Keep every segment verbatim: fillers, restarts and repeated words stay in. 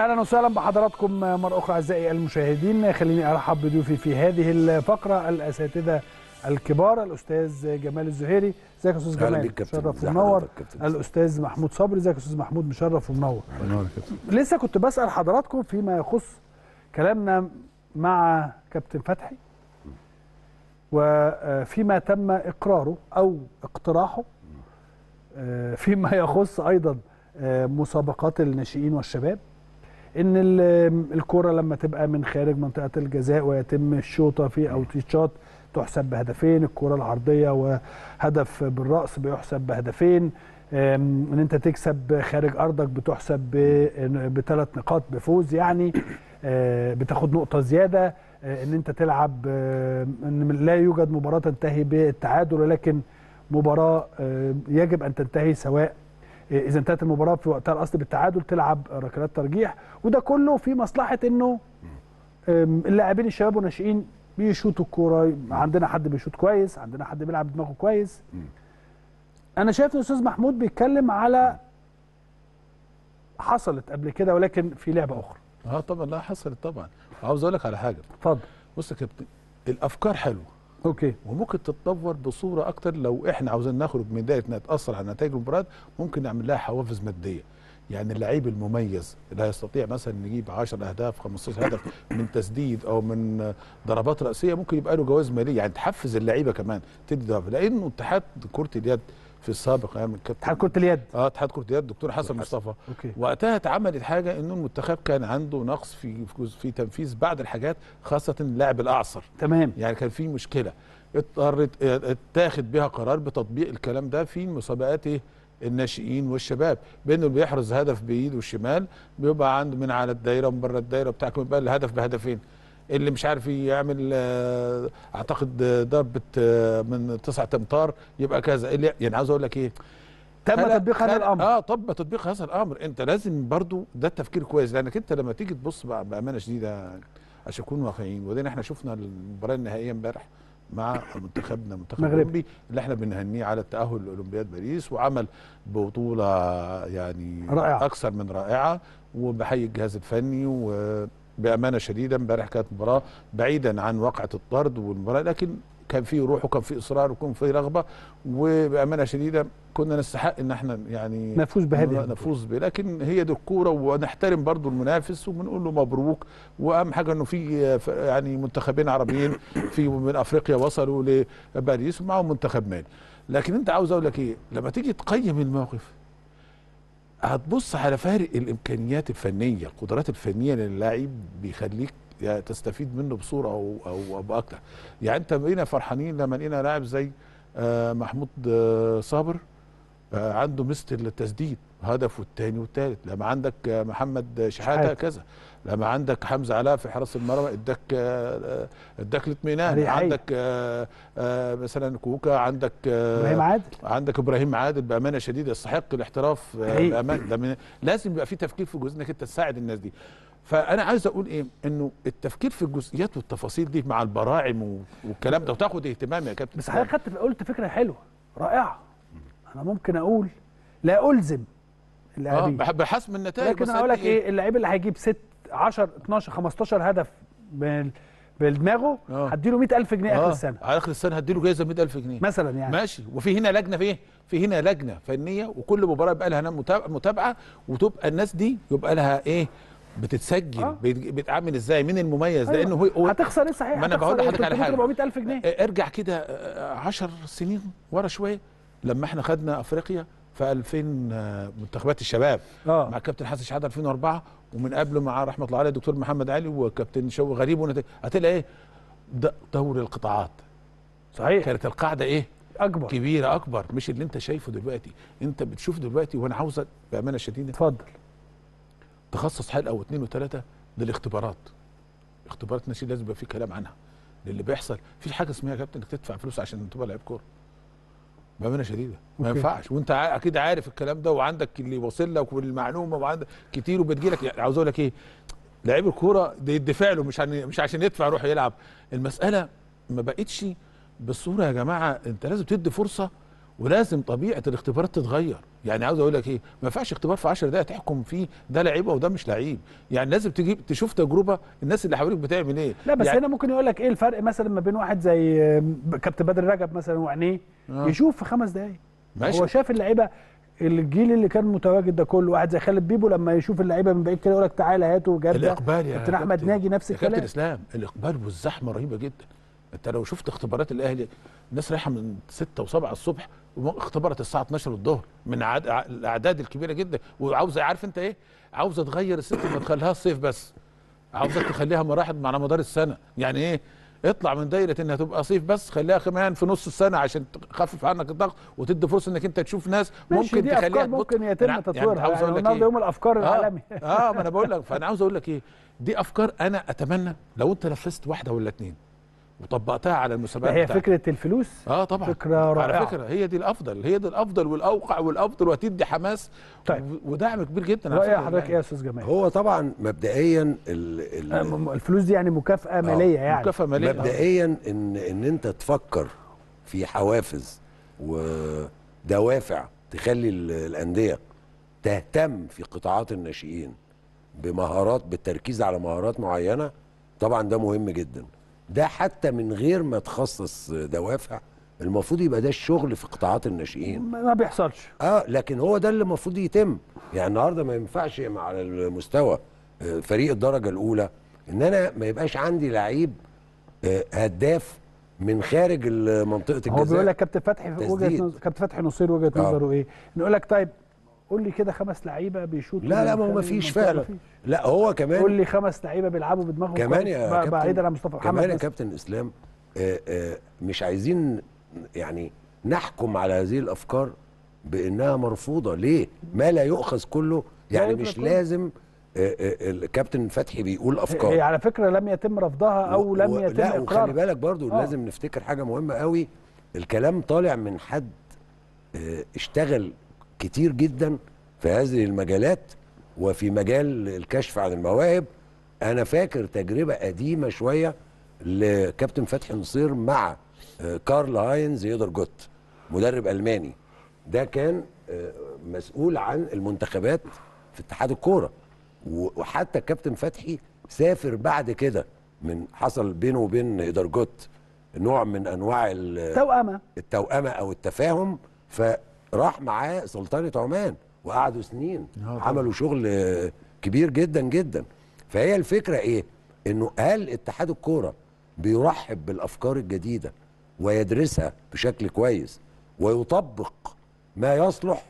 اهلا وسهلا بحضراتكم مره اخرى اعزائي المشاهدين. خليني ارحب بضيوفي في هذه الفقره الاساتذه الكبار، الاستاذ جمال الزهيري. ازيك يا استاذ جمال؟ مشرف ومنور. الاستاذ محمود صبري. ازيك يا استاذ محمود؟ مشرف ومنور. لسه كنت بسال حضراتكم فيما يخص كلامنا مع كابتن فتحي وفيما تم اقراره او اقتراحه فيما يخص ايضا مسابقات الناشئين والشباب، ان الكرة لما تبقى من خارج منطقه الجزاء ويتم الشوطه في او تيتشات تحسب بهدفين، الكرة العرضيه وهدف بالراس بيحسب بهدفين، ان انت تكسب خارج ارضك بتحسب بثلاث نقاط بفوز، يعني بتاخد نقطه زياده، ان انت تلعب ان لا يوجد مباراه تنتهي بالتعادل ولكن مباراه يجب ان تنتهي، سواء إذا انتهت المباراة في وقتها الأصل بالتعادل تلعب ركلات ترجيح، وده كله في مصلحة إنه اللاعبين الشباب والناشئين بيشوطوا الكورة، عندنا حد بيشوط كويس، عندنا حد بيلعب دماغه كويس. أنا شايف إن الأستاذ محمود بيتكلم على حصلت قبل كده ولكن في لعبة أخرى. أه طبعًا، لا حصلت طبعًا. عاوز أقول لك على حاجة. اتفضل. بص يا كابتن، الأفكار حلوة. اوكي، وممكن تتطور بصوره اكتر. لو احنا عاوزين نخرج من دايره انها تاثر على نتائج المباريات، ممكن نعمل لها حوافز ماديه. يعني اللعيب المميز اللي هيستطيع مثلا نجيب عشرة اهداف خمستاشر هدف من تسديد او من ضربات راسيه، ممكن يبقى له جوائز ماليه، يعني تحفز اللعيبه كمان تدي ضرب. لانه اتحاد كره اليد في السابق، يعني اتحاد كره اليد اه اتحاد كره اليد دكتور حسن مصطفى، وقتها اتعملت حاجه انه المنتخب كان عنده نقص في في تنفيذ بعض الحاجات، خاصه اللاعب الاعصر. تمام، يعني كان في مشكله اضطرت اتاخد بها قرار بتطبيق الكلام ده في مسابقات الناشئين والشباب، بانه اللي بيحرز هدف بايده الشمال بيبقى عنده من على الدايره ومن بره الدايره بتاعك، يبقى الهدف بهدفين. اللي مش عارف يعمل اعتقد ضربه من تسعة امتار يبقى كذا. اللي يعني عاوز اقول لك ايه، تم تطبيق هذا الامر. اه طب تطبيق هذا الامر انت لازم برضو ده التفكير كويس، لانك انت لما تيجي تبص بامانه شديده عشان نكون واقعيين. وبعدين احنا شفنا المباراه النهائيه امبارح مع منتخبنا منتخب الاولمبي اللي احنا بنهنيه على التاهل لاولمبياد باريس، وعمل بطوله يعني رائعة، اكثر من رائعه، وبحيي الجهاز الفني. و بامانه شديده امبارح كانت مباراه بعيدا عن واقعه الطرد والمباراه، لكن كان في روح وكان في اصرار وكان في رغبه، وبامانه شديده كنا نستحق ان احنا يعني نفوز بهذه نفوز به. لكن هي دي الكوره، ونحترم برضو المنافس وبنقول له مبروك. واهم حاجه انه في يعني منتخبين عربيين في من افريقيا وصلوا لباريس ومعهم منتخب مالي. لكن انت عاوز اقول لك ايه، لما تيجي تقيم الموقف هتبص على فارق الامكانيات الفنيه، القدرات الفنيه للاعب بيخليك تستفيد منه بصوره او او باكتر. يعني انت بقينا فرحانين لما لقينا لاعب زي محمود صابر عنده مستر للتسديد، هدف والثاني والثالث. لما عندك محمد شحاته كذا، لما عندك حمزه علاء في حراسه المرمى اداك اداك الاطمئنان، عندك مثلا كوكا، عندك ابراهيم عادل عندك ابراهيم عادل بامانه شديده يستحق الاحتراف بامانه. لازم يبقى في تفكير في جزء انك انت تساعد الناس دي. فانا عايز اقول ايه، انه التفكير في الجزئيات والتفاصيل دي مع البراعم والكلام ده وتاخد اهتمام يا كابتن. بس حضرتك خدت قلت فكره حلوه رائعه. انا ممكن اقول لا الزم اللاعبين اه بحسم النتائج، لكن انا اقول لك ايه، اللاعب اللي هيجيب ستة عشرة اتناشر خمستاشر هدف بدماغه هديله مية ألف جنيه آه. اخر السنه على اخر السنه هديله جايزه مية ألف جنيه مثلا، يعني ماشي. وفي هنا لجنه في ايه؟ في هنا لجنه فنيه، وكل مباراه يبقى لها متابعه، وتبقى الناس دي يبقى لها ايه؟ بتتسجل آه. بتعمل ازاي؟ مين المميز؟ أيوة. لانه هو هتخسر ايه صحيح؟ ما انا بقول لحضرتك على حاجه، أربعمية ألف جنيه. ارجع كده عشر سنين ورا شويه، لما احنا خدنا افريقيا في ألفين منتخبات الشباب آه. مع كابتن حسن شحاته ألفين وأربعة، ومن قبله مع رحمه الله عليه الدكتور محمد علي وكابتن شوقي غريب. هتلاقي ايه؟ دوري القطاعات. صحيح، كانت القاعده ايه؟ اكبر، كبيره، اكبر، مش اللي انت شايفه دلوقتي. انت بتشوف دلوقتي، وانا عاوزك بامانه شديده اتفضل تخصص حلقه واثنين وثلاثه للاختبارات. اختبارات ناشئين لازم يبقى في كلام عنها، للي بيحصل في حاجه اسمها يا كابتن انك تدفع فلوس عشان تبقى لعيب كوره بأمانة شديدة. ما ينفعش، وانت اكيد عارف الكلام ده، وعندك اللي واصل لك والمعلومه وعندك كتير وبتجيلك. يعني عاوز اقول لك ايه، لعيب الكوره ده يدفع له، مش مش عشان يدفع يروح يلعب. المساله ما بقتش بالصوره يا جماعه، انت لازم تدي فرصه ولازم طبيعه الاختبارات تتغير. يعني عاوز اقول لك ايه، ما ينفعش اختبار في عشر دقائق تحكم فيه ده لعيبه وده مش لعيب، يعني لازم تجيب تشوف تجربه الناس اللي حواليك بتعمل ايه. لا بس يعني هنا ممكن يقول لك ايه الفرق مثلا ما بين واحد زي كابتن بدر رجب مثلا وعينيه آه. يشوف في خمس دقائق ماشي. هو شاف اللعيبه الجيل اللي كان متواجد ده كله. واحد زي خالد بيبو لما يشوف اللعيبه من بعيد كده يقول لك تعالى هاته وجاب الاقبال. يا كابتن احمد ناجي نفس الكلام. كابتن الاسلام الاقبال والزحمه رهيبه جدا. انت لو شفت اختبارات الاهلي الناس رايحه من ستة وسبعة الصبح واختبرت الساعه اتناشر الظهر من عد... الاعداد الكبيره جدا. وعاوزه عارف انت ايه؟ عاوزه تغير السيستم ما تخليها الصيف بس، عاوزه تخليها مراحل على مدار السنه. يعني ايه؟ اطلع من دايره انها تبقى صيف بس، خليها كمان في نص السنه عشان تخفف عنك الضغط وتدي فرصه انك انت تشوف ناس ممكن دي تخليها ممكن يتم تطويرها. يعني النهارده يعني يوم الافكار آه العالمي اه ما انا بقول لك. فانا عاوز اقول لك ايه، دي افكار انا اتمنى لو انت نفذت واحده ولا اتنين وطبقتها على المسابقات. هي بتاعتك. فكره الفلوس اه طبعا فكره رائعه على فكره. هي دي الافضل، هي دي الافضل والاوقع والافضل، وهتدي حماس طيب ودعم كبير جدا. راي حضرتك ايه يا استاذ جمال؟ هو طبعا مبدئيا ال ال الفلوس دي يعني مكافاه ماليه. يعني مكافاه ماليه مبدئيا ان ان انت تفكر في حوافز ودوافع تخلي الانديه تهتم في قطاعات الناشئين بمهارات، بالتركيز على مهارات معينه. طبعا ده مهم جدا. ده حتى من غير ما تخصص دوافع المفروض يبقى ده الشغل في قطاعات الناشئين. ما بيحصلش اه لكن هو ده اللي المفروض يتم. يعني النهارده ما ينفعش على المستوى فريق الدرجه الاولى ان انا ما يبقاش عندي لعيب هداف من خارج منطقه الجزاء. هو بيقول لك كابتن فتحي وجهه نظر، كابتن فتحي نصير وجهه نظره ايه؟ نقول لك طيب قول لي كده خمس لعيبه بيشوطوا. لا لا ما هو ما فيش فعلا. لا هو كمان قول لي خمس لعيبه بيلعبوا بدماغهم كمان يا بعيدا عن مصطفى محمد. كمان يا كابتن اسلام آآ آآ مش عايزين يعني نحكم على هذه الافكار بانها مرفوضه. ليه؟ ما لا يؤخذ كله. يعني مش لازم الكابتن فتحي بيقول افكار هي على فكره لم يتم رفضها او لم يتم اقرارها. لا وخلي بالك برضو آه. لازم نفتكر حاجه مهمه قوي. الكلام طالع من حد اشتغل كتير جدا في هذه المجالات وفي مجال الكشف عن المواهب. انا فاكر تجربه قديمه شويه لكابتن فتحي نصير مع كارل هاينز إيدرجوت مدرب الماني. ده كان مسؤول عن المنتخبات في اتحاد الكوره، وحتى كابتن فتحي سافر بعد كده. من حصل بينه وبين إيدرجوت نوع من انواع التوأمه التوأمه او التفاهم، ف راح معاه سلطانة عمان وقعدوا سنين عملوا شغل كبير جدا جدا. فهي الفكرة ايه؟ انه هل اتحاد الكورة بيرحب بالافكار الجديدة ويدرسها بشكل كويس ويطبق ما يصلح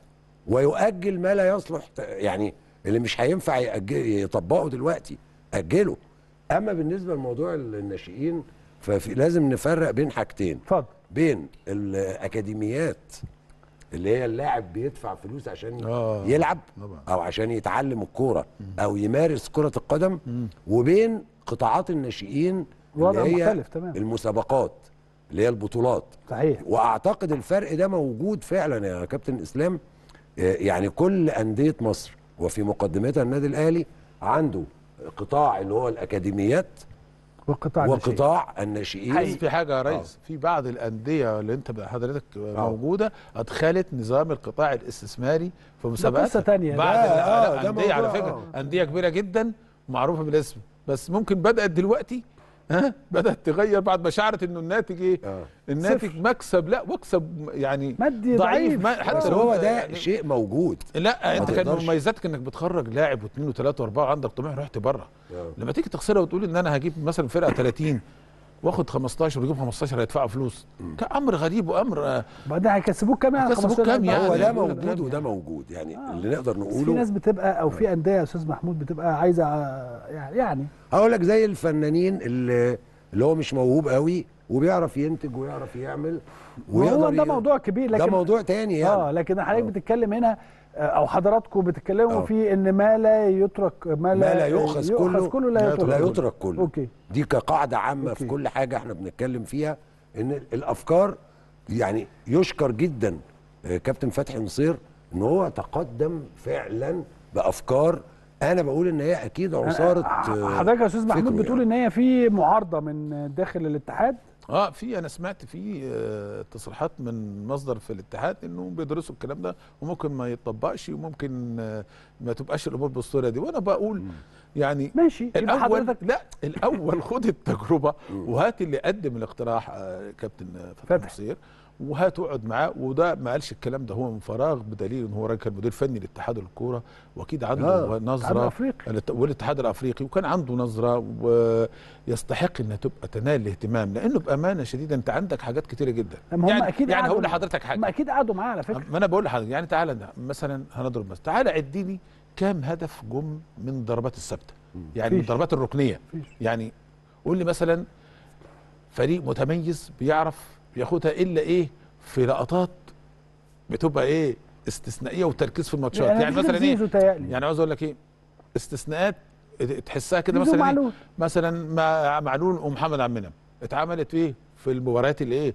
ويؤجل ما لا يصلح؟ يعني اللي مش هينفع يطبقه دلوقتي اجله. اما بالنسبة لموضوع الناشئين فلازم نفرق بين حاجتين. اتفضل. بين الاكاديميات اللي هي اللاعب بيدفع فلوس عشان آه يلعب طبعا. او عشان يتعلم الكوره او يمارس كره القدم مم. وبين قطاعات الناشئين اللي هي المسابقات اللي هي البطولات. صحيح. واعتقد الفرق ده موجود فعلا يا كابتن اسلام. يعني كل انديه مصر وفي مقدمتها النادي الاهلي عنده قطاع اللي هو الاكاديميات وقطاع, وقطاع الناشئين. عايز في حاجه يا ريس أوه. في بعض الانديه اللي انت حضرتك موجوده ادخلت نظام القطاع الاستثماري في مسابقات. قصه ثانيه بعض الانديه على فكره أوه. انديه كبيره جدا معروفه بالاسم، بس ممكن بدات دلوقتي ها بدات تغير بعد ما شعرت انه الناتج ايه أوه. الناتج صفر. مكسب لا مكسب يعني مادي ضعيف, ضعيف. حتى هو ده يعني شيء موجود. لا انت كان مميزاتك انك بتخرج لاعب واثنين وثلاثه واربعه عندك طموح. رحت بره لما تيجي تخسرها وتقول ان انا هجيب مثلا فرقه ثلاثين واخد خمستاشر ويجيب خمستاشر هيدفعوا فلوس، امر غريب وامر بعدها هيكسبوك كام يعني هيكسبوك كام يعني هو ده موجود وده موجود. يعني آه. اللي نقدر نقوله في ناس بتبقى او في انديه يا استاذ محمود بتبقى عايزه يعني هقول لك زي الفنانين اللي اللي هو مش موهوب قوي وبيعرف ينتج ويعرف يعمل ويقدر. ده موضوع كبير لكن ده موضوع تاني يعني اه لكن حضرتك بتتكلم هنا او حضراتكم بتتكلموا أوه. في ان ما لا يترك ما لا, لا يؤخذ كله, كله لا يترك, لا يترك كله. كله أوكي. دي كقاعده عامه أوكي. في كل حاجه احنا بنتكلم فيها ان الافكار. يعني يشكر جدا كابتن فتحي نصير ان هو تقدم فعلا بافكار. انا بقول ان هي اكيد عصاره. حضرتك يا استاذ محمود بتقول يعني ان هي في معارضه من داخل الاتحاد اه في انا سمعت في آه تصريحات من مصدر في الاتحاد انه بيدرسوا الكلام ده وممكن ما يتطبقش وممكن آه ما تبقاش الامور بالصوره دي. وانا بقول يعني ماشي الاول حضرتك. لا الاول خد التجربه وهات اللي قدم الاقتراح آه كابتن فتحي نصير وهات اقعد معاه. وده ما قالش الكلام ده هو من فراغ بدليل ان هو كان مدير فني لاتحاد الكوره واكيد عنده نظره والاتحاد الافريقي وكان عنده نظره ويستحق انها تبقى تنال الاهتمام لانه بامانه شديده انت عندك حاجات كتيره جدا. يعني أكيد يعني هقول لحضرتك حاجه ما اكيد قعدوا معاه على فكره. ما انا بقول لحضرتك يعني تعالى مثلا هنضرب مثلا تعالى عديني كام هدف جم من الضربات الثابته يعني من الضربات الركنيه فيش. يعني قول لي مثلا فريق متميز بيعرف بياخدها الا ايه في لقطات بتبقى ايه استثنائيه وتركيز في الماتشات. يعني, يعني مثلا ايه تقلي. يعني عاوز اقول لك ايه استثناءات تحسها كده مثلا معلول. إيه؟ مثلا مع معلول ومحمد عبد المنعم اتعملت ايه في المباريات اللي ايه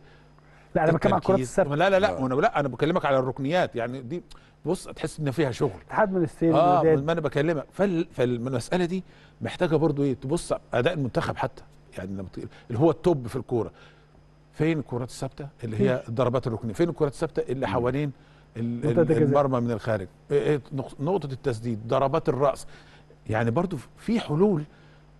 لا انا بتكلم على الكرات الثابته. لا لا لا وانا لا انا بكلمك على الركنيات يعني دي بص تحس ان فيها شغل اتحاد من السير اه ما انا بكلمك فال... فالمساله دي محتاجه برضو ايه تبص اداء المنتخب حتى يعني لما اللي هو التوب في الكوره فين الكرات الثابته اللي هي الضربات الركنيه فين الكرات الثابته اللي حوالين المرمى من الخارج نقطه التسديد ضربات الراس. يعني برضو في حلول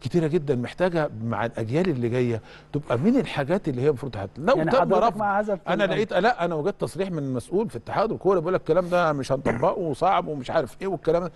كتيره جدا محتاجه مع الاجيال اللي جايه تبقى من الحاجات اللي هي المفروض لو يعني تم رفض انا لقيت لا انا وجدت تصريح من مسؤول في اتحاد الكوره بيقول لك الكلام ده مش هنطبقه وصعب ومش عارف ايه والكلام ده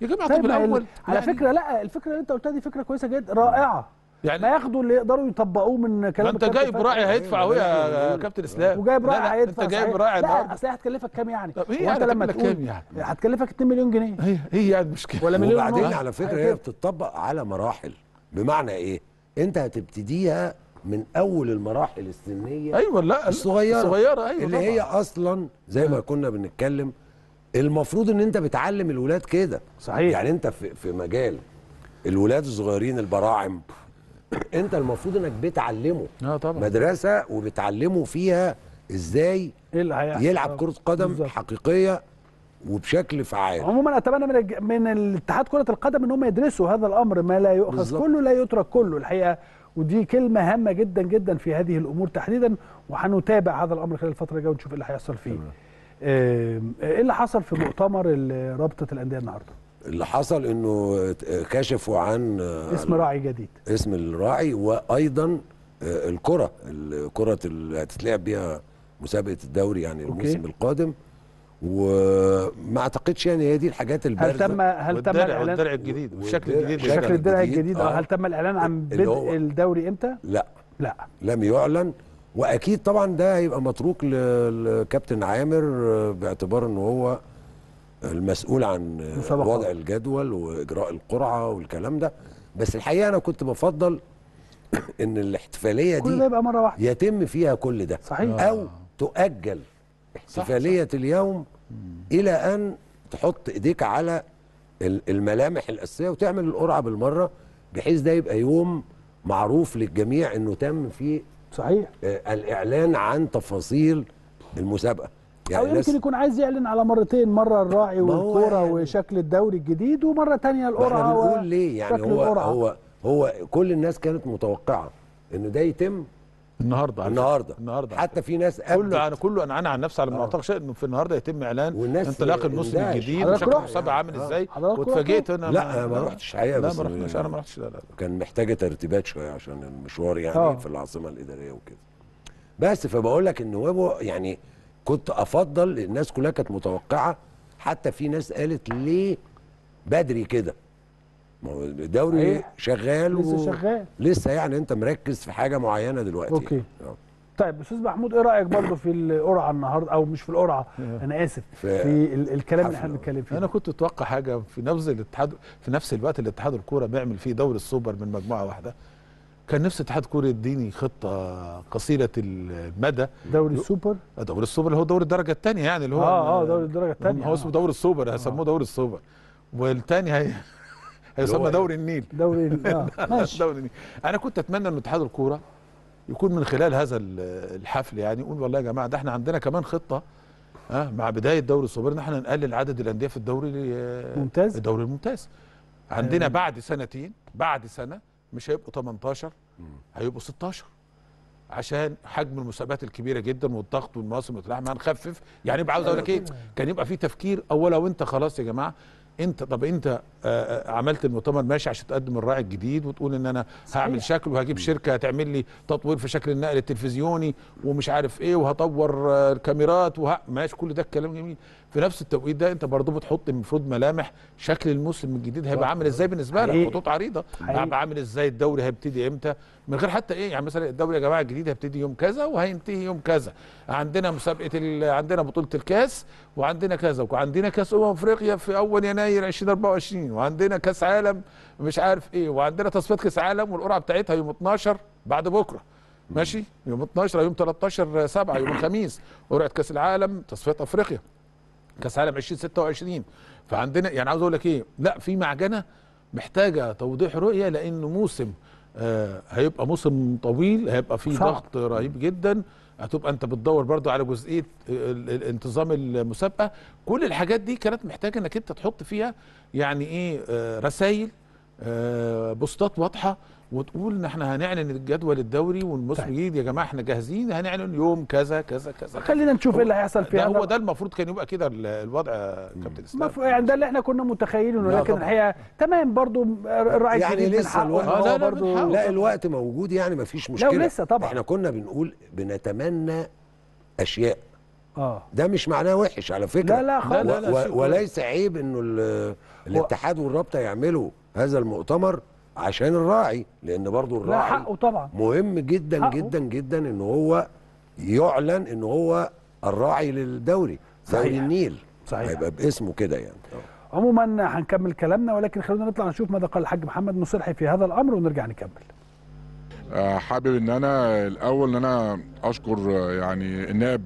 يا جماعه. طب الاول على يعني فكره لا الفكره اللي انت قلتها دي فكره كويسه جدا رائعه يعني ما ياخدوا اللي يقدروا يطبقوه من كلام. انت جايب راعي هيدفع اهو يا كابتن اسلام وجايب راعي هيدفع انت جايب راعي النهارده اصل هي هتكلفك كام يعني؟ طب ايه وانت لما تقول يعني هتكلفك اتنين مليون جنيه هي هي يعني مشكله ولا مليون وبعدين نوع. على فكره هي بتطبق على مراحل بمعنى ايه؟ انت هتبتديها من اول المراحل السنيه ايوه لا الصغيره الصغيره ايوه اللي هي اصلا زي ما كنا بنتكلم المفروض ان انت بتعلم الولاد كده صحيح. يعني انت في في مجال الولاد الصغيرين البراعم انت المفروض انك بتعلمه آه طبعا. مدرسه وبتعلمه فيها ازاي يلعب كره قدم بالزبط. حقيقيه وبشكل فعال. عموما اتمنى من الج... من الاتحاد كره القدم ان هم يدرسوا هذا الامر ما لا يؤخذ بالزبط. كله لا يترك كله الحقيقه ودي كلمه هامه جدا جدا في هذه الامور تحديدا وهنتابع هذا الامر خلال الفتره الجايه ونشوف ايه اللي هيحصل فيه. ايه اللي حصل في مؤتمر رابطه الانديه النهارده؟ اللي حصل انه كشفوا عن اسم راعي جديد اسم الراعي وايضا الكره الكره اللي هتتلعب بيها مسابقه الدوري يعني الموسم القادم وما اعتقدش يعني هي دي الحاجات البارزه. هل تم هل تم الاعلان الدرع الجديد والشكل الجديد شكل الدرع الجديد اه هل تم الاعلان عن بدء الدوري امتى؟ لا لا لم يعلن واكيد طبعا ده هيبقى متروك للكابتن عامر باعتبار ان هو المسؤول عن وضع الجدول واجراء القرعه والكلام ده. بس الحقيقه انا كنت بفضل ان الاحتفاليه دي كل يبقى مره واحده يتم فيها كل ده صحيح. او تؤجل احتفاليه صح صح. اليوم الى ان تحط ايديك على الملامح الاساسيه وتعمل القرعه بالمره بحيث ده يبقى يوم معروف للجميع انه تم فيه صحيح الاعلان عن تفاصيل المسابقه. يعني أو يمكن يكون عايز يعلن على مرتين مرة الراعي والكورة يعني وشكل الدوري الجديد ومرة تانية القرعة بنقول ليه يعني هو القرعة. هو هو كل الناس كانت متوقعة إنه ده يتم النهارده النهارده النهارده حتى في ناس كله انا كله انا عن نفسي على ما اعتقدش انه في النهارده يتم اعلان انطلاق الموسم الجديد وشكل المسابقه عامل ازاي واتفاجئت انا لا ما رحتش الحقيقه لا ما رحتش انا ما رحتش لا لا كان محتاجه ترتيبات شويه عشان المشوار يعني في العاصمه الاداريه وكده. بس فبقول لك ان هو يعني كنت افضل الناس كلها كانت متوقعه حتى في ناس قالت ليه بدري كده ما هو الدوري أيه؟ شغال لسه و... شغال لسه يعني انت مركز في حاجه معينه دلوقتي اوكي يعني. طيب استاذ محمود ايه رايك برضه في القرعه النهارده او مش في القرعه انا اسف في ال الكلام اللي احنا بنتكلم فيه. انا كنت اتوقع حاجه في نفس الاتحاد في نفس الوقت اللي اتحاد الكوره بيعمل فيه دوري السوبر من مجموعه واحده كان نفس اتحاد كورة يديني خطه قصيره المدى دوري السوبر دوري السوبر اللي هو دوري الدرجه الثانيه يعني اللي هو اه اه دوري الدرجه الثانيه هو اسمه دوري السوبر هيسموه دوري السوبر والثاني هي هيسمى دوري النيل دوري اه ماشي دوري النيل. انا كنت اتمنى ان اتحاد الكوره يكون من خلال هذا الحفل يعني يقول والله يا جماعه ده احنا عندنا كمان خطه اه مع بدايه دوري السوبر ان احنا نقلل عدد الانديه في الدوري الممتاز الدوري الممتاز عندنا بعد سنتين بعد سنه مش هيبقوا تمنتاشر هيبقوا ستاشر عشان حجم المسابقات الكبيره جدا والضغط والمواسم اللي هنخفف. يعني يبقى عاوز اقول لك ايه، كان يبقى في تفكير اولا. وانت خلاص يا جماعه انت، طب انت عملت المؤتمر ماشي عشان تقدم الراعي الجديد وتقول ان انا هعمل شكل وهجيب شركه هتعمل لي تطوير في شكل النقل التلفزيوني ومش عارف ايه وهطور الكاميرات وه... ماشي، كل ده الكلام جميل. في نفس التوقيت ده انت برضه بتحط المفروض ملامح شكل الموسم الجديد هيبقى عامل ازاي بالنسبه لك، خطوط عريضه هيبقى عامل ازاي، الدوري هيبتدي امتى، من غير حتى ايه يعني مثلا الدوري يا جماعه الجديد هيبتدي يوم كذا وهينتهي يوم كذا، عندنا مسابقه ال... عندنا بطوله الكاس وعندنا كذا وعندنا كاس امم افريقيا في اول يناير ألفين وأربعة وعشرين وعندنا كاس عالم مش عارف ايه وعندنا تصفيات كاس عالم والقرعه بتاعتها يوم اتناشر بعد بكره ماشي، يوم اتناشر يوم تلتاشر سبعة يوم الخميس قرعه كاس العالم، تصفيات افريقيا، كاس عالم ألفين وستة وعشرين. فعندنا يعني عاوز اقول لك ايه، لا في معجنه محتاجه توضيح رؤيه، لانه موسم آه هيبقى موسم طويل، هيبقى فيه ضغط رهيب جدا، هتبقى انت بتدور برضو على جزئيه انتظام المسابقه. كل الحاجات دي كانت محتاجه انك انت تحط فيها يعني ايه رسائل بوستات واضحه وتقول ان احنا هنعلن الجدول الدوري والموسم الجديد يا جماعه احنا جاهزين، هنعلن يوم كذا كذا كذا. خلينا نشوف ايه اللي هيحصل فيها. هو ده المفروض كان يبقى كده الوضع يا كابتن اسلام، يعني ده اللي احنا كنا متخيلينه، لكن الحقيقه تمام برضو الراعي يعني لسه الوقت آه لا, لا, لا, لا الوقت موجود، يعني ما فيش مشكله. لا لسه طبعا احنا كنا بنقول بنتمنى اشياء اه ده مش معناه وحش على فكره، لا لا خالص، لا لا وليس عيب انه الاتحاد والرابطه يعملوا هذا المؤتمر عشان الراعي، لان برضو الراعي حقه طبعا مهم جدا حقه. جدا جدا ان هو يعلن ان هو الراعي للدوري، دوري النيل صحيح هيبقى باسمه كده يعني. عموما هنكمل كلامنا، ولكن خلونا نطلع نشوف ماذا قال الحاج محمد مصرحي في هذا الامر ونرجع نكمل. حابب ان انا الاول ان انا اشكر يعني النائب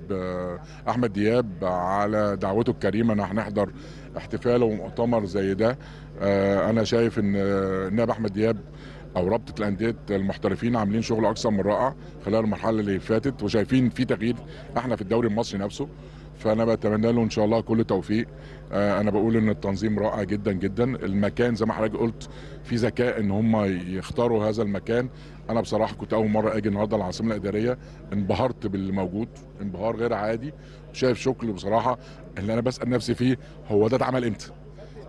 احمد دياب على دعوته الكريمه ان احنا نحضر احتفاله ومؤتمر زي ده. انا شايف ان النائب احمد دياب او رابطه الانديه المحترفين عاملين شغل اكثر من رائع خلال المرحله اللي فاتت، وشايفين في تغيير احنا في الدوري المصري نفسه، فانا بتمنى له ان شاء الله كل توفيق. انا بقول ان التنظيم رائع جدا جدا، المكان زي ما حضرتك قلت في ذكاء ان هم يختاروا هذا المكان. انا بصراحه كنت اول مره اجي النهارده العاصمه الاداريه، انبهرت باللي موجود انبهار غير عادي، وشايف شكل بصراحه اللي انا بسال نفسي فيه هو ده اتعمل امتى،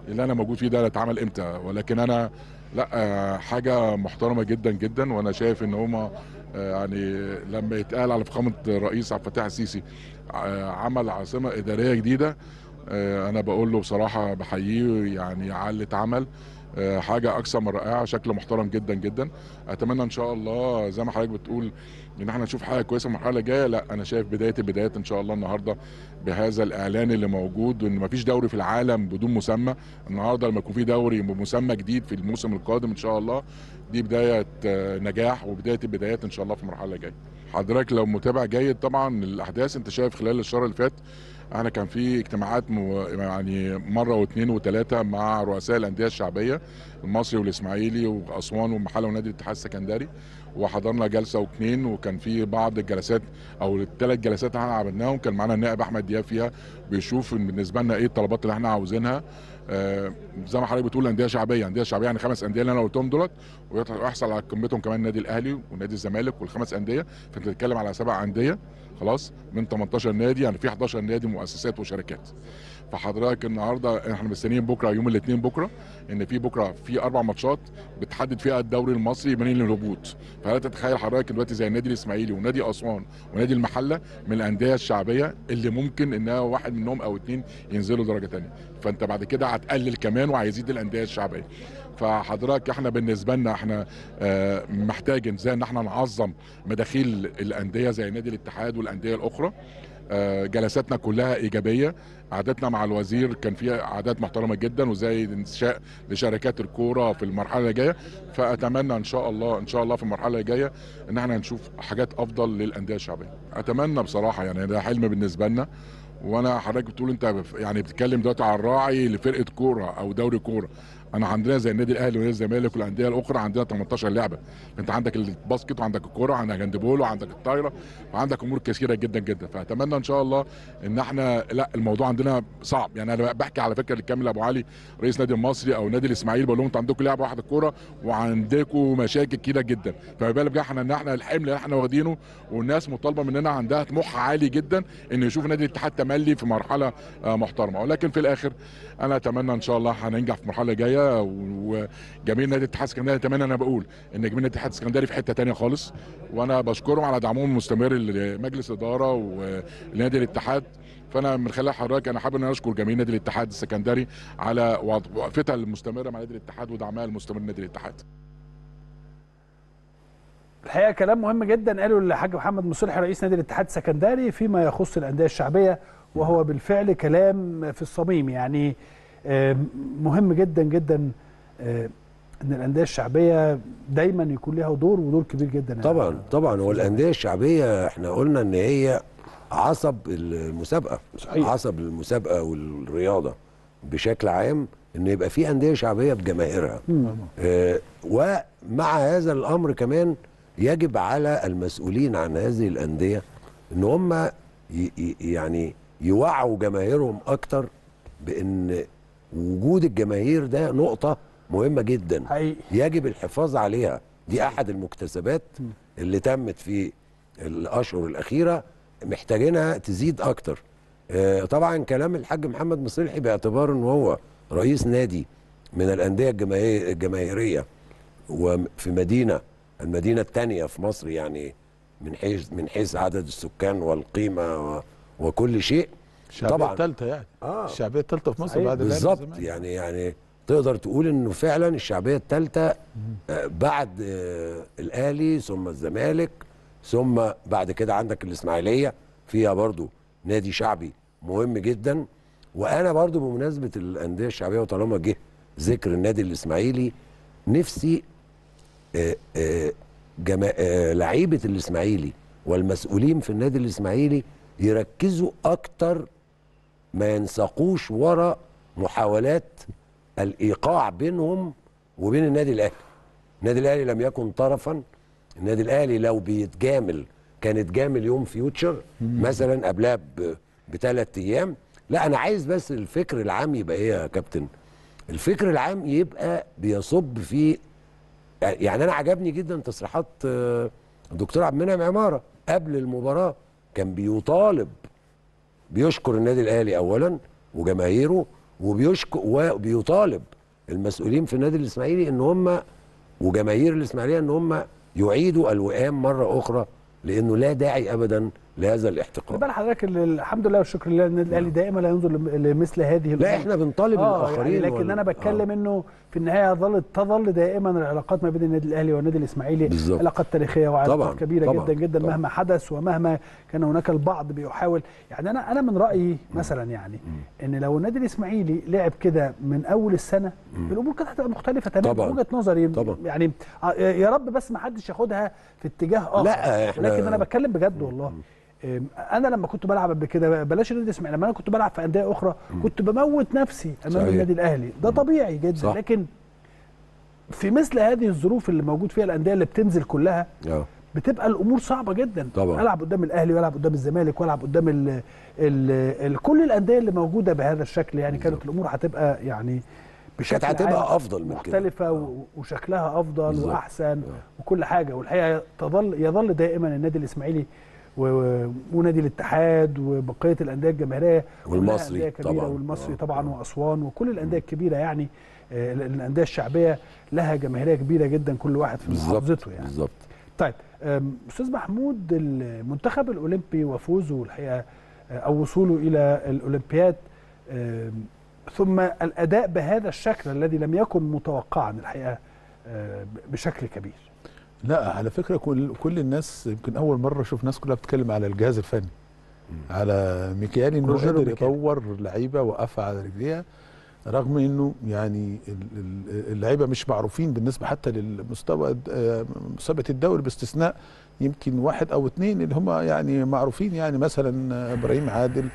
اللي انا موجود فيه ده اتعمل امتى، ولكن انا لا حاجه محترمه جدا جدا. وانا شايف ان هم يعني لما يتقال على فخامه الرئيس عبد الفتاح السيسي عمل عاصمه اداريه جديده، انا بقول له بصراحه بحييه يعني على اللي اتعمل، حاجه اكثر من رائعه، شكل محترم جدا جدا. اتمنى ان شاء الله زي ما حضرتك بتقول ان احنا نشوف حاجه كويسه المرحله اللي جايه. لا انا شايف بدايه البدايات ان شاء الله النهارده بهذا الاعلان اللي موجود، وان مفيش دوري في العالم بدون مسمى. النهارده لما يكون في دوري بمسمى جديد في الموسم القادم ان شاء الله، دي بدايه نجاح وبدايه البدايات ان شاء الله في المرحله اللي جايه. حضرتك لو متابع جيد طبعا الاحداث، انت شايف خلال الشهر اللي فات احنا كان في اجتماعات مو يعني مره واثنين وثلاثه مع رؤساء الانديه الشعبيه المصري والاسماعيلي واسوان والمحله ونادي الاتحاد السكندري، وحضرنا جلسه واثنين، وكان في بعض الجلسات او الثلاث جلسات احنا عملناهم كان معانا النائب احمد دياب فيها بيشوف بالنسبه لنا ايه الطلبات اللي احنا عاوزينها. آه زي ما حضرتك بتقول انديه شعبيه، انديه شعبيه يعني خمس انديه اللي انا قلتهم دولت، ويحصل على قمتهم كمان النادي الاهلي ونادي الزمالك والخمس انديه، فانت بتتكلم على سبع انديه خلاص من تمنتاشر نادي، يعني في حداشر نادي مؤسسات وشركات. فحضرتك النهارده احنا مستنيين بكره يوم الاثنين بكره ان في بكره في اربع ماتشات بتحدد فيها الدوري المصري من الهبوط، فهل تتخيل حضرتك دلوقتي زي النادي الاسماعيلي ونادي اسوان ونادي المحله من الانديه الشعبيه اللي ممكن انها واحد منهم او اثنين ينزلوا درجه ثانيه، فانت بعد كده هتقلل كمان وهيزيد الانديه الشعبيه. فحضرتك احنا بالنسبه لنا احنا اه محتاجين زي ان احنا نعظم مداخيل الانديه زي نادي الاتحاد والانديه الاخرى. اه جلساتنا كلها ايجابيه، قعدتنا مع الوزير كان فيها قعدات محترمه جدا، وزي انشاء لشركات الكوره في المرحله اللي جايه. فاتمنى ان شاء الله ان شاء الله في المرحله اللي جايه ان احنا نشوف حاجات افضل للانديه الشعبيه. اتمنى بصراحه يعني ده حلم بالنسبه لنا. وانا حضرتك بتقول انت يعني بتتكلم دلوقتي على الراعي لفرقه كوره او دوري كوره، انا عندنا زي النادي الاهلي ونادي الزمالك والانديه الاخرى عندنا ثمانية عشر لعبه، انت عندك الباسكت وعندك الكوره وعندك الهاندبول وعندك الطايره وعندك امور كثيره جدا جدا. فاتمنى ان شاء الله ان احنا لا الموضوع عندنا صعب، يعني انا بحكي على فكره للكامل ابو علي رئيس نادي المصري او نادي الاسماعيلي، بقول لهم انتوا عندكم لعبه واحده كوره وعندكم مشاكل كتيره جدا، فما بالك احنا ان احنا الحمل اللي احنا واخدينه والناس مطالبه مننا عندها طموح عالي جدا ان يشوف نادي الاتحاد تملي في مرحله محترمه. ولكن في الاخر انا اتمنى ان شاء الله هننجح في المرحله الجايه، وجميع نادي الاتحاد الاسكندري اتمنى، انا بقول ان جميع نادي الاتحاد الاسكندري في حته ثانيه خالص، وانا بشكرهم على دعمهم المستمر لمجلس الاداره ولنادي الاتحاد. فانا من خلال حضرتك انا حابب ان اشكر جميع نادي الاتحاد السكندري على وقفتها المستمره مع نادي الاتحاد ودعمها المستمر لنادي الاتحاد. الحقيقه كلام مهم جدا قاله الحاج محمد مصرحي رئيس نادي الاتحاد السكندري فيما يخص الانديه الشعبيه، وهو بالفعل كلام في الصميم، يعني مهم جدا جدا ان الانديه الشعبيه دايما يكون لها دور ودور كبير جدا. طبعا يعني طبعا والانديه الشعبيه احنا قلنا ان هي عصب المسابقه، صحيح. عصب المسابقه والرياضه بشكل عام ان يبقى في انديه شعبيه بجماهيرها. آه ومع هذا الامر كمان يجب على المسؤولين عن هذه الانديه ان هم يعني يوعوا جماهيرهم اكتر بان وجود الجماهير ده نقطه مهمه جدا حقيقي يجب الحفاظ عليها. دي احد المكتسبات اللي تمت في الاشهر الاخيره محتاجينها تزيد اكتر. آه طبعا كلام الحاج محمد مصرحي باعتبار ان هو رئيس نادي من الانديه الجماهيريه وفي مدينه المدينه الثانيه في مصر، يعني من حيث من حيث عدد السكان والقيمه وكل شيء، الشعبيه الثالثه يعني آه. الشعبيه الثالثه في مصر بعد بالظبط، يعني يعني تقدر تقول انه فعلا الشعبيه الثالثه بعد الاهلي ثم الزمالك ثم بعد كده عندك الاسماعيليه فيها برضو نادي شعبي مهم جدا. وانا برضو بمناسبه الانديه الشعبيه وطالما جه ذكر النادي الاسماعيلي، نفسي لعيبه الاسماعيلي والمسؤولين في النادي الاسماعيلي يركزوا اكتر، ما ينساقوش ورا محاولات الايقاع بينهم وبين النادي الاهلي. النادي الاهلي لم يكن طرفا، النادي الاهلي لو بيتجامل كان اتجامل يوم فيوتشر مثلا قبلها بثلاث ايام. لا انا عايز بس الفكر العام يبقى ايه يا كابتن؟ الفكر العام يبقى بيصب في، يعني انا عجبني جدا تصريحات الدكتور عبد المنعم عماره قبل المباراه، كان بيطالب بيشكر النادي الاهلي اولا وجماهيره وبيشكر وبيطالب المسؤولين في النادي الاسماعيلي ان هم وجماهير الاسماعيليه ان هم يعيدوا الوئام مره اخرى، لانه لا داعي ابدا لهذا الاحتقار. بقى حضرتك الحمد لله والشكر لله النادي الاهلي دائما لا ينظر لمثل هذه الامور. لا احنا بنطالب آه الاخرين يعني، لكن انا بتكلم آه. انه في النهايه ظلت تظل دائما العلاقات ما بين النادي الاهلي والنادي الاسماعيلي بالزبط. علاقات تاريخيه وعلاقات كبيره طبعًا جدا جدا طبعًا. مهما حدث ومهما كان هناك البعض بيحاول، يعني انا انا من رايي مثلا يعني م. ان لو النادي الاسماعيلي لعب كده من اول السنه م. الامور كانت هتبقى مختلفه تماما من وجهه نظري طبعًا. يعني يا رب بس ما حدش ياخدها في اتجاه اخر، لا احنا لكن انا بتكلم بجد والله. انا لما كنت بلعب قبل كده بلاش النادي الاسماعيلي، لما انا كنت بلعب في انديه اخرى كنت بموت نفسي امام النادي الاهلي، ده طبيعي جدا صح. لكن في مثل هذه الظروف اللي موجود فيها الانديه اللي بتنزل كلها أوه. بتبقى الامور صعبه جدا طبعا. العب قدام الاهلي والعب قدام الزمالك والعب قدام ال ال ال كل الانديه اللي موجوده بهذا الشكل، يعني كانت الامور هتبقى يعني بشكل هتبقى افضل من مختلفه آه. وشكلها افضل بالزبط. واحسن آه. وكل حاجه. والحقيقه تظل يظل دائما النادي الاسماعيلي ونادي الاتحاد وبقيه الانديه الجماهيريه والمصري طبعا والمصري طبعا واسوان وكل الانديه الكبيره، يعني الانديه الشعبيه لها جماهيريه كبيره جدا كل واحد في محافظته يعني بالظبط. طيب استاذ محمود، المنتخب الاولمبي وفوزه الحقيقه او وصوله الى الاولمبياد ثم الاداء بهذا الشكل الذي لم يكن متوقعا الحقيقه بشكل كبير. لا على فكره كل كل الناس يمكن اول مره اشوف ناس كلها بتتكلم على الجهاز الفني، على ميكيالي انه قدر يطور لعيبه وقفها على رجليها رغم انه يعني اللعيبه مش معروفين بالنسبه حتى للمستوى مسابقه الدوري، باستثناء يمكن واحد او اثنين اللي هم يعني معروفين، يعني مثلا ابراهيم عادل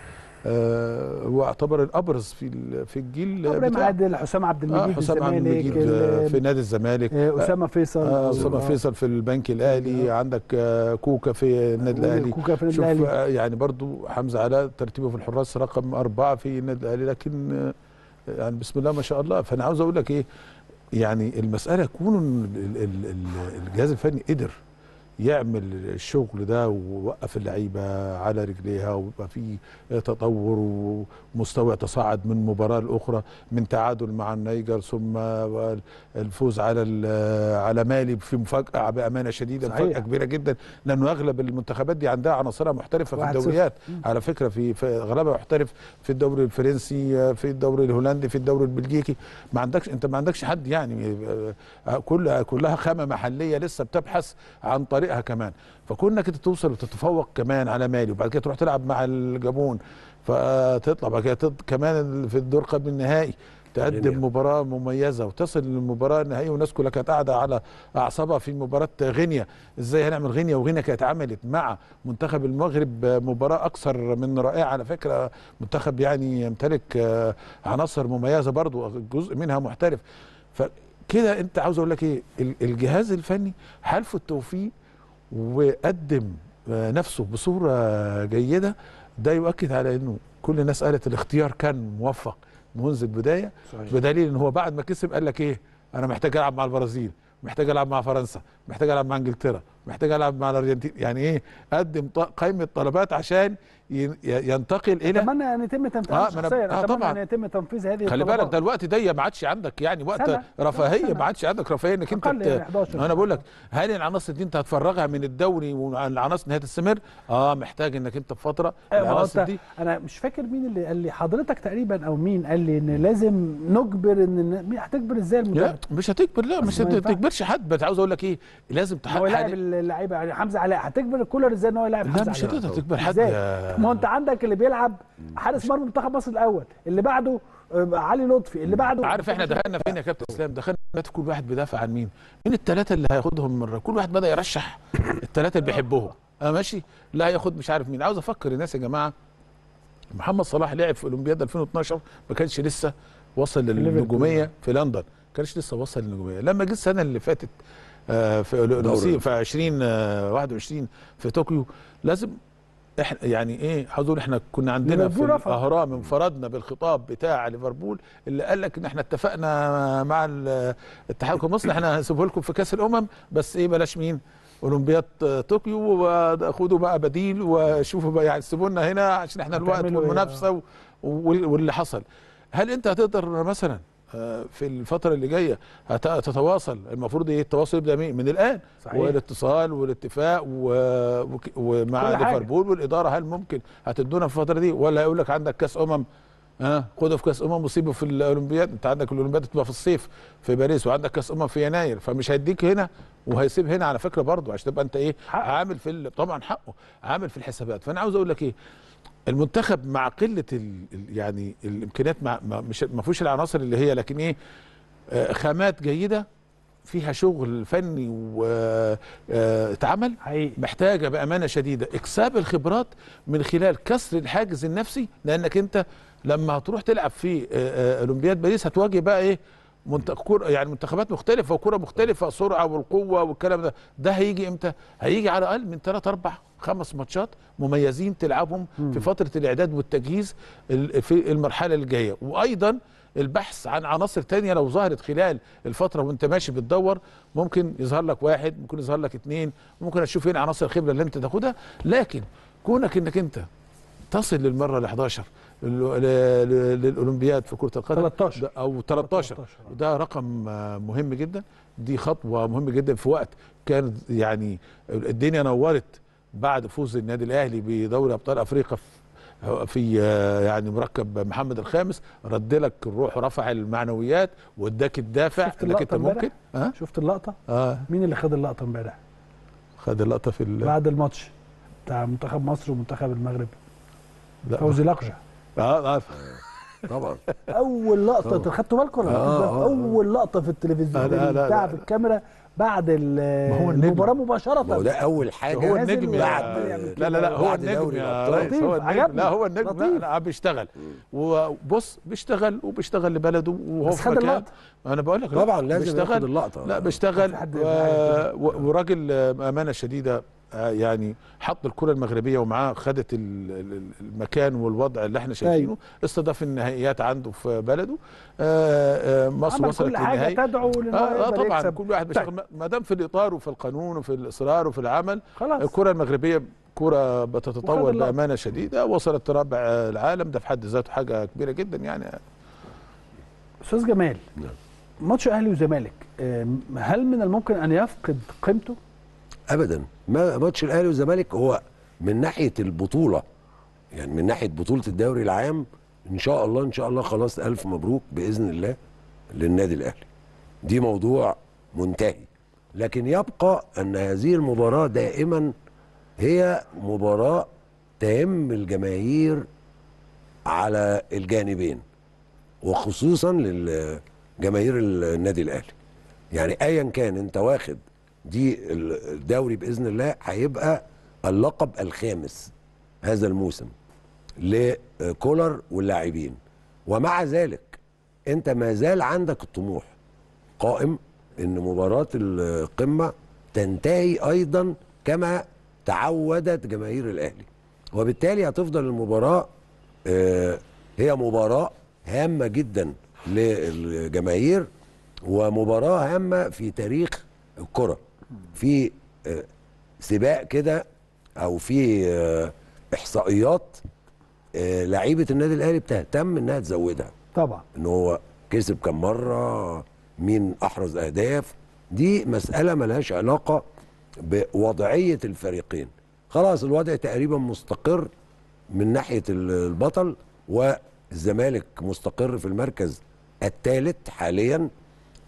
هو اعتبر الابرز في في الجيل بتاعه. ابراهيم عادل، حسام عبد المجيد، حسام عبد المجيد في نادي الزمالك، اسامه فيصل اسامه فيصل في البنك الاهلي، عندك كوكا في النادي الاهلي. كوكا في النادي الاهلي يعني برضو. حمزه علاء ترتيبه في الحراس رقم أربعة في النادي الاهلي، لكن يعني بسم الله ما شاء الله. فانا عاوز اقول لك ايه، يعني المساله كون الجهاز الفني قدر يعمل الشغل ده ووقف اللعيبه على رجليها، ويبقى في تطور ومستوى تصاعد من مباراه لاخرى، من تعادل مع النيجر ثم الفوز على على مالي في مفاجاه بامانه شديده، مفاجاه كبيره جدا، لانه اغلب المنتخبات دي عندها عناصرها محترفه في الدوريات على فكره، في اغلبها محترف في الدوري الفرنسي، في الدوري الهولندي، في الدوري البلجيكي. ما عندكش انت ما عندكش حد يعني، كل كلها خامه محليه لسه بتبحث عن طريق كمان. فكونك انت توصل وتتفوق كمان على مالي، وبعد كده تروح تلعب مع الجابون، فتطلع بعد كده كمان في الدور قبل النهائي تقدم مباراه مميزه وتصل للمباراه النهائيه، والناس كلها كانت قاعده على اعصابها في مباراه غينيا. ازاي هنعمل غينيا؟ وغينيا كانت عملت مع منتخب المغرب مباراه اكثر من رائعه على فكره. منتخب يعني يمتلك عناصر مميزه برضو، جزء منها محترف. فكده انت عاوز اقول لك ايه، الجهاز الفني حالفه التوفيق وقدم نفسه بصوره جيده. ده يؤكد على انه كل الناس قالت الاختيار كان موفق منذ البدايه. صحيح. بدليل ان هو بعد ما كسب قال لك ايه، انا محتاج العب مع البرازيل، محتاج العب مع فرنسا، محتاج العب مع انجلترا، محتاج العب مع الارجنتين. يعني ايه، قدم قائمه طلبات عشان ينتقل الى. اتمنى ان يتم تنفيذ آه آه اتمنى ان يتم تنفيذ هذه. خلي بالك ده الوقت ده ما عادش عندك يعني وقت سنة. رفاهيه، ما عادش عندك رفاهيه انك انت يعني انا بقول لك هل العناصر دي انت هتفرغها من الدوري والعناصر ان هي تستمر؟ اه محتاج انك انت بفتره آه العناصر دي. انا مش فاكر مين اللي قال لي، حضرتك تقريبا او مين قال لي ان لازم نجبر ان هتجبر ازاي المدرب؟ مش هتجبر، لا مش هتجبرش حد. بس عاوز اقول لك ايه، لازم تحقق يلعب اللعيبه. حمزه علاء هتجبر الكولر ازاي ان هو يلعب حمزه علاء؟ لا مش هتجبر حد. ما انت عندك اللي بيلعب حارس مرمى منتخب مصر الاول، اللي بعده علي لطفي، اللي بعده عارف احنا دخلنا فين يا كابتن اسلام؟ دخلنا في كل واحد بيدافع عن مين؟ مين الثلاثه اللي هياخدهم مره؟ كل واحد بدا يرشح الثلاثه اللي بيحبهم. اه ماشي، لا هياخد مش عارف مين. عاوز افكر الناس يا جماعه، محمد صلاح لعب في اولمبياد ألفين واثناشر ما كانش لسه وصل للنجوميه في لندن، ما كانش لسه وصل للنجوميه. لما جه السنه اللي فاتت آه في نصيب في عشرين واحد وعشرين في طوكيو، لازم احنا يعني ايه حضور، احنا كنا عندنا في الاهرام انفردنا بالخطاب بتاع ليفربول اللي قال لك ان احنا اتفقنا مع الاتحاد المصري احنا هنسيبه لكم في كاس الامم، بس ايه بلاش مين اولمبياد طوكيو، وخدوا بقى بديل وشوفوا بقى يعني سيبوا لنا هنا عشان احنا الوقت والمنافسه واللي حصل. هل انت هتقدر مثلا في الفترة اللي جاية هتتواصل؟ المفروض ايه التواصل يبدأ من الآن. صحيح. والاتصال والاتفاق و... ومع ليفربول والإدارة، هل ممكن هتدونا في الفترة دي ولا هيقول لك عندك كأس أمم؟ ها خده في كاس امم وسيبه في الاولمبياد. انت عندك الاولمبياد بتبقى في الصيف في باريس، وعندك كاس امم في يناير، فمش هيديك هنا وهيسيب هنا على فكره برضه، عشان تبقى انت ايه حق. عامل في ال... طبعا حقه، عامل في الحسابات. فانا عاوز اقول لك ايه، المنتخب مع قله ال... يعني الامكانيات مع... مش ما فيهوش العناصر اللي هي، لكن ايه آه خامات جيده فيها شغل فني واتعمل آه محتاجه بامانه شديده اكساب الخبرات من خلال كسر الحاجز النفسي، لانك انت لما هتروح تلعب في اولمبياد باريس هتواجه بقى ايه منتخب يعني منتخبات مختلفه وكره مختلفه، سرعه والقوه والكلام ده. ده هيجي امتى؟ هيجي على الاقل من ثلاث أربع خمس ماتشات مميزين تلعبهم مم. في فتره الاعداد والتجهيز في المرحله الجايه، وايضا البحث عن عناصر تانية لو ظهرت خلال الفتره وانت ماشي بتدور. ممكن يظهر لك واحد، ممكن يظهر لك اثنين، ممكن تشوف ايه عناصر الخبره اللي انت تاخدها. لكن كونك انك انت تصل للمره ال إحداشر للاولمبياد في كره القدم ثلاثة عشر او ثلاثة عشر، ده رقم مهم جدا. دي خطوه مهمه جدا في وقت كان يعني الدنيا نورت بعد فوز النادي الاهلي بدوري ابطال افريقيا في يعني مركب محمد الخامس، رد لك الروح ورفع المعنويات واداك الدافع انك انت ممكن. أه؟ شفت اللقطه؟ أه؟ مين اللي خد اللقطه امبارح؟ خد اللقطه في بعد الماتش بتاع منتخب مصر ومنتخب المغرب، فوزي لقجع. اه طبعا. اول لقطه طبعًا. خدتوا بالكم ولا آه اول لقطه في التلفزيون بتاعت الكاميرا بعد المباراه مباشره؟ ما هو ده اول حاجه. هو النجم بعد لا لا لا هو النجم يا ريس. هو النجم. لا هو النجم. لا لا بيشتغل وبص بيشتغل وبيشتغل لبلده وهو في مكان. انا بقول لك طبعا لازم ياخد اللقطه. لا بيشتغل وراجل امانه شديده يعني حط الكره المغربيه ومعاه خدت المكان والوضع اللي احنا شايفينه. استضاف النهائيات عنده في بلده. آآ آآ مصر وصلت للنهائي. تدعو آه آه طبعا يكسب. كل واحد بيشتغل ما دام في الاطار وفي القانون وفي الاصرار وفي العمل. خلاص. الكره المغربيه كره بتتطور بامانه شديده. وصلت رابع العالم. ده في حد ذاته حاجه كبيره جدا يعني. استاذ جمال ماتش اهلي وزمالك هل من الممكن ان يفقد قيمته؟ ابدا. ما ماتش الاهلي والزمالك هو من ناحيه البطوله يعني من ناحيه بطوله الدوري العام ان شاء الله ان شاء الله خلاص الف مبروك باذن الله للنادي الاهلي. دي موضوع منتهي. لكن يبقى ان هذه المباراه دائما هي مباراه تهم الجماهير على الجانبين وخصوصا للجماهير النادي الاهلي. يعني ايا كان انت واخد دي الدوري باذن الله هيبقى اللقب الخامس هذا الموسم لكولر واللاعبين. ومع ذلك انت ما زال عندك الطموح قائم ان مباراه القمه تنتهي ايضا كما تعودت جماهير الاهلي. وبالتالي هتفضل المباراه هي مباراه هامه جدا للجماهير ومباراه هامه في تاريخ الكره. في سباق كده او في احصائيات لعيبه النادي الاهلي بتهتم انها تزودها طبعا ان هو كسب كم مره مين احرز اهداف. دي مساله ملهاش علاقه بوضعيه الفريقين. خلاص الوضع تقريبا مستقر من ناحيه البطل والزمالك مستقر في المركز الثالث حاليا.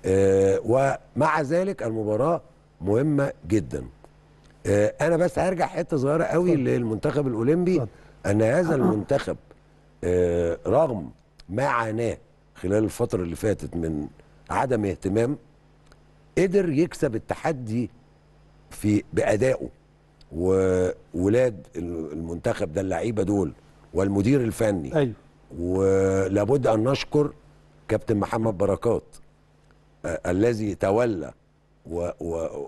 آه ومع ذلك المباراة مهمة جدا. آه أنا بس هرجع حتة صغيرة قوي للمنتخب الأولمبي. صح. أن هذا المنتخب آه رغم ما عاناه خلال الفترة اللي فاتت من عدم اهتمام قدر يكسب التحدي في بأدائه. وولاد المنتخب ده اللعيبة دول والمدير الفني. أيوه. ولابد أن نشكر كابتن محمد بركات الذي تولى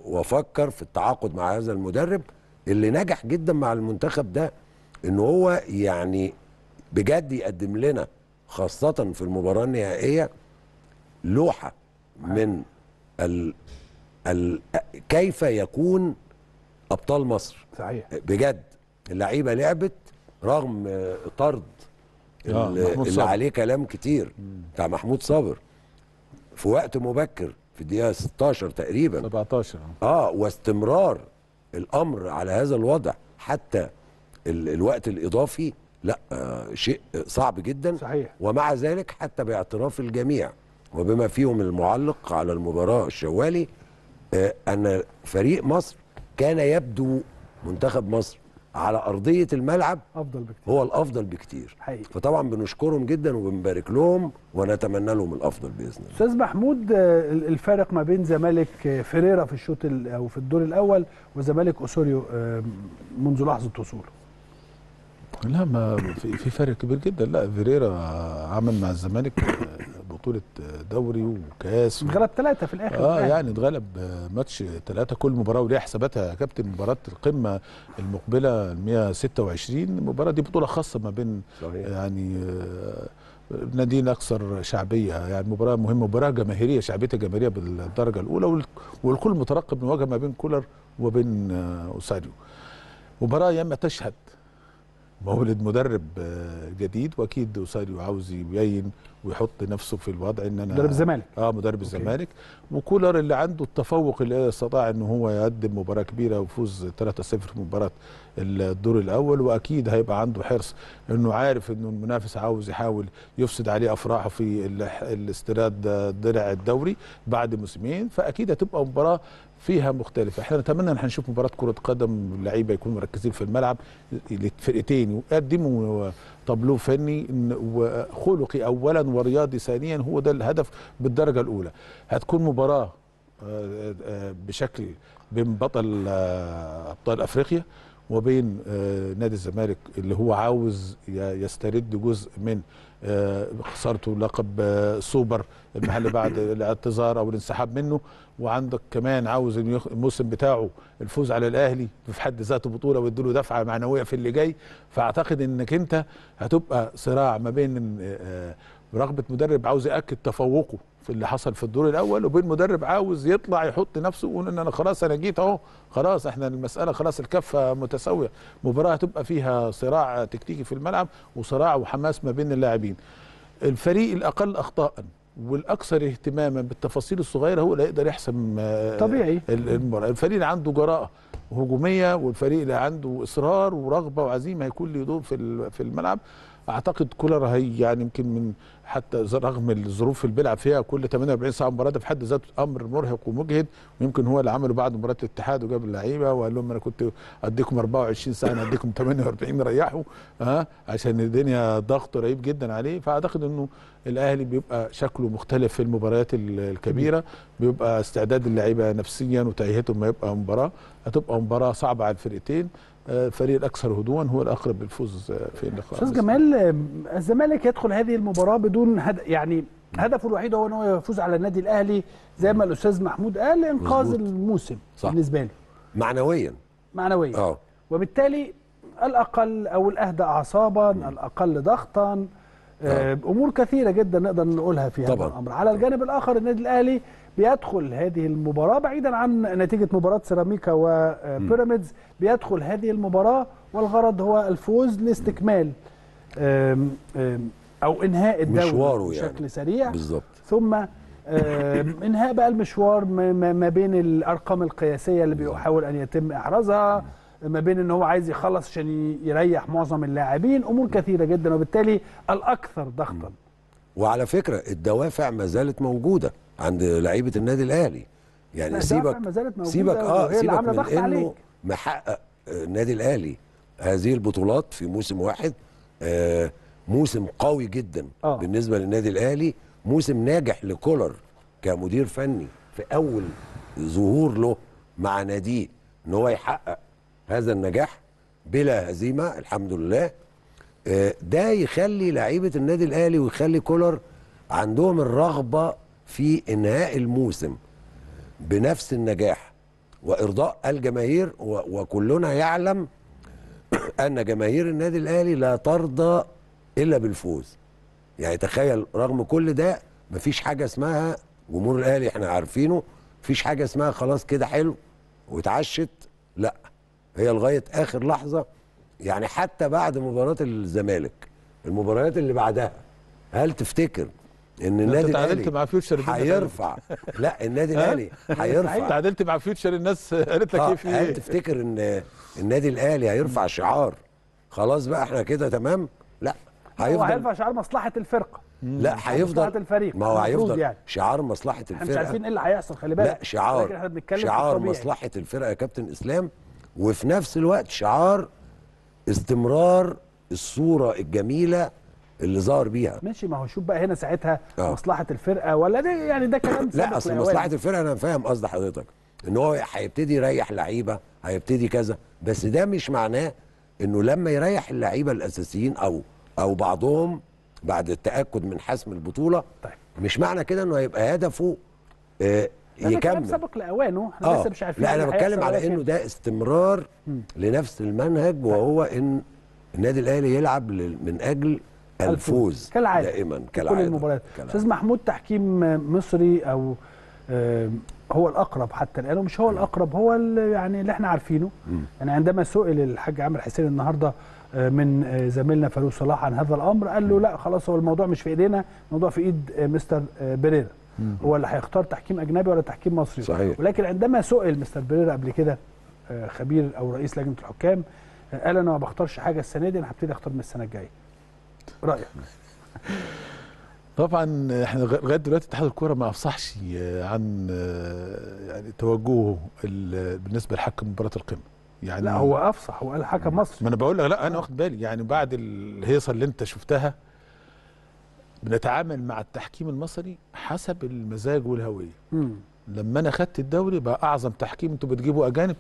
وفكر في التعاقد مع هذا المدرب اللي نجح جدا مع المنتخب ده ان هو يعني بجد يقدم لنا خاصة في المباراة النهائية لوحة من ال ال كيف يكون أبطال مصر. صحيح. بجد اللعيبة لعبت رغم طرد اللي عليه كلام كتير بتاع محمود صابر في وقت مبكر في الدقيقة ستاشر تقريبا سبعتاشر. اه واستمرار الأمر على هذا الوضع حتى ال الوقت الإضافي لا آه شيء صعب جدا. صحيح. ومع ذلك حتى باعتراف الجميع وبما فيهم المعلق على المباراة الشوالي آه أن فريق مصر كان يبدو منتخب مصر على أرضية الملعب أفضل بكتير. هو الأفضل بكتير حقيقي. فطبعا بنشكرهم جدا وبنبارك لهم ونتمنى لهم الأفضل بإذن الله. أستاذ محمود الفارق ما بين زمالك فيريرا في الشوط أو في الدور الأول وزمالك أساريو منذ لحظة وصوله. لا ما في فرق كبير جدا. لا فيريرا عمل مع الزمالك بطولة دوري وكاس اتغلب ثلاثة في الآخر. اه يعني اتغلب ماتش ثلاثة كل مباراة وليها حساباتها يا كابتن. مباراة القمة المقبلة مئة وستة وعشرين المباراة دي بطولة خاصة ما بين صحيح. يعني ناديين أكثر شعبية يعني مباراة مهمة مباراة جماهيرية شعبيتها جماهيرية بالدرجة الأولى والكل مترقب مواجهة ما بين كولر وبين أساريو. مباراة ياما تشهد مولد مدرب جديد واكيد أساريو عاوز يبين ويحط نفسه في الوضع ان انا مدرب الزمالك اه مدرب الزمالك وكولر اللي عنده التفوق اللي استطاع ان هو يقدم مباراه كبيره وفوز ثلاثة صفر في مباراه الدور الاول. واكيد هيبقى عنده حرص انه عارف انه المنافس عاوز يحاول يفسد عليه افراحه في الاستيراد درع الدوري بعد موسمين. فاكيد هتبقى مباراه فيها مختلفه. احنا نتمنى ان هنشوف مباراه كره قدم اللعيبه يكونوا مركزين في الملعب الفرقتين ويقدموا طابلو فني وخلقي اولا ورياضي ثانيا، هو ده الهدف بالدرجه الاولى. هتكون مباراه بشكل بين بطل ابطال افريقيا وبين نادي الزمالك اللي هو عاوز يسترد جزء من خسارته لقب سوبر المحل بعد الاعتذار او الانسحاب منه، وعندك كمان عاوز الموسم بتاعه الفوز على الاهلي في حد ذاته بطوله ويديله دفعه معنويه في اللي جاي. فاعتقد انك انت هتبقى صراع ما بين رغبه مدرب عاوز ياكد تفوقه في اللي حصل في الدور الاول وبين مدرب عاوز يطلع يحط نفسه ويقول ان انا خلاص انا جيت اهو، خلاص احنا المساله خلاص الكفه متساويه. مباراه هتبقى فيها صراع تكتيكي في الملعب وصراع وحماس ما بين اللاعبين. الفريق الاقل اخطاء والاكثر اهتماما بالتفاصيل الصغيره هو اللي يقدر يحسم طبيعي المباراه. الفريق اللي عنده جراءه هجوميه والفريق اللي عنده اصرار ورغبه وعزيمه هيكون له دور في في الملعب. اعتقد كولر هي يعني يمكن من حتى رغم الظروف اللي بيلعب فيها كل ثمانية وأربعين ساعه مباراه في حد ذاته امر مرهق ومجهد، ويمكن هو اللي عمله بعد مباراه الاتحاد وجاب اللعيبه وقال لهم انا كنت اديكم أربعة وعشرين ساعه انا اديكم ثمانية وأربعين ريحوا ها عشان الدنيا ضغط رهيب جدا عليه. فاعتقد انه الاهلي بيبقى شكله مختلف في المباريات الكبيره، بيبقى استعداد اللعيبه نفسيا وتاهيتهم ما يبقى مباراه هتبقى مباراه صعبه على الفرقتين. الفريق الاكثر هدوءا هو الاقرب للفوز في اللقاء. استاذ جمال، الزمالك يدخل هذه المباراه بدون هد... يعني هدفه الوحيد هو ان هو يفوز على النادي الاهلي زي ما الاستاذ محمود قال، انقاذ مزبوط. الموسم صح. بالنسبه له معنويا معنويا اه وبالتالي الاقل او الاهدى اعصابا، الاقل ضغطا، امور كثيره جدا نقدر نقولها في هذا الامر. على الجانب الاخر النادي الاهلي بيدخل هذه المباراه بعيدا عن نتيجه مباراه سيراميكا وبيراميدز، بيدخل هذه المباراه والغرض هو الفوز لاستكمال أم أم او انهاء الدوري بشكل يعني. سريع بالزبط. ثم انهاء بقى المشوار ما بين الارقام القياسيه اللي بيحاول ان يتم احرازها، ما بين ان هو عايز يخلص عشان يريح معظم اللاعبين، امور كثيره جدا وبالتالي الاكثر ضغطا. وعلى فكره الدوافع ما زالت موجوده عند لعيبه النادي الاهلي، يعني سيبك سيبك اه سيبك من انه عليك. محقق النادي الاهلي هذه البطولات في موسم واحد، آه موسم قوي جدا آه. بالنسبه للنادي الاهلي، موسم ناجح لكولر كمدير فني في اول ظهور له مع ناديه ان هو يحقق هذا النجاح بلا هزيمه الحمد لله. آه ده يخلي لعيبه النادي الاهلي ويخلي كولر عندهم الرغبه في انهاء الموسم بنفس النجاح وارضاء الجماهير، وكلنا يعلم ان جماهير النادي الاهلي لا ترضى الا بالفوز. يعني تخيل رغم كل ده مفيش حاجه اسمها جمهور الاهلي، احنا عارفينه مفيش حاجه اسمها خلاص كده حلو واتعشت، لا هي لغايه اخر لحظه. يعني حتى بعد مباراه الزمالك المباريات اللي بعدها هل تفتكر ان النادي الاهلي هيرفع لا النادي الاهلي هيرفع تعادلت مع فيوتشر الناس قالت لك ايه في ايه؟ تفتكر ان النادي الاهلي هيرفع شعار خلاص بقى احنا كده تمام؟ لا هيفضل هو هيرفع شعار مصلحه الفرقه، لا هيفضل مصلحه الفريق، ما هو هيفضل يعني. شعار مصلحه الفرقه مش عارفين ايه اللي هيحصل، خلي بالك لا شعار شعار مصلحه الفرقه يا كابتن اسلام، وفي نفس الوقت شعار استمرار الصوره الجميله اللي ظهر بيها. ماشي، ما هو شوف بقى هنا ساعتها أوه. مصلحه الفرقه ولا ده يعني ده كلام لا اصل مصلحه الفرقه انا فاهم قصد حضرتك ان هو هيبتدي يريح لعيبه هيبتدي كذا، بس ده مش معناه انه لما يريح اللعيبه الاساسيين او او بعضهم بعد التاكد من حسم البطوله طيب. مش معنى كده انه هيبقى هدفه آه يكمل. ده كلام سبق لاوانه، احنا لسه مش عارفين. لا انا بتكلم على انه ده استمرار م. لنفس المنهج، وهو ان النادي الاهلي يلعب من اجل الفوز كالعادة دائما كالعادة كل المباريات. استاذ محمود، تحكيم مصري او هو الاقرب حتى الان ومش هو الاقرب، هو اللي يعني اللي احنا عارفينه. يعني عندما سئل الحاج عامر حسين النهارده من زميلنا فاروق صلاح عن هذا الامر قال له لا خلاص هو الموضوع مش في ايدينا، الموضوع في ايد مستر برير، هو اللي هيختار تحكيم اجنبي ولا تحكيم مصري صحيح. ولكن عندما سئل مستر برير قبل كده خبير او رئيس لجنه الحكام قال انا ما بختارش حاجه السنه دي، انا هبتدي اختار من السنه الجايه. رأيك؟ طبعا احنا لغايه دلوقتي اتحاد الكوره ما افصحش عن يعني توجهه بالنسبه لحكم مباراه القمه. يعني لا هو افصح، هو قال حكم مصري. ما انا بقول لك لا انا واخد بالي، يعني بعد الهيصه اللي انت شفتها بنتعامل مع التحكيم المصري حسب المزاج والهويه. امم لما انا خدت الدوري بقى اعظم تحكيم، انتوا بتجيبوا اجانب